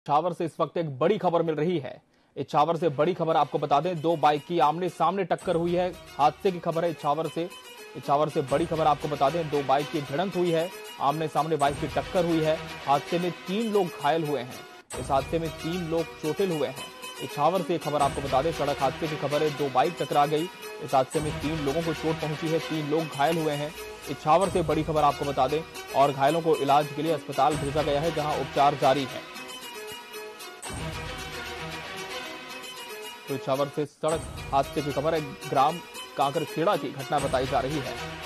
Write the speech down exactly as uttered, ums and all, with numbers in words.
इच्छावर से इस वक्त एक बड़ी खबर मिल रही है। इच्छावर से बड़ी खबर आपको बता दें, दो बाइक की आमने सामने टक्कर हुई है। हादसे की खबर है इच्छावर से। इच्छावर से बड़ी खबर आपको बता दें, दो बाइक की भिड़ंत हुई है, आमने सामने बाइक की टक्कर हुई है। हादसे में तीन लोग घायल हुए हैं। इस हादसे में तीन लोग चोटिल हुए हैं। इच्छावर से खबर आपको बता दें, सड़क हादसे की खबर है। दो बाइक टकरा गई। इस हादसे में तीन लोगों को चोट पहुंची है, तीन लोग घायल हुए हैं। इच्छावर से बड़ी खबर आपको बता दें, और घायलों को इलाज के लिए अस्पताल भेजा गया है, जहां उपचार जारी है। तो इच्छावर से सड़क हादसे की खबर है, ग्राम कांकर खेड़ा की घटना बताई जा रही है।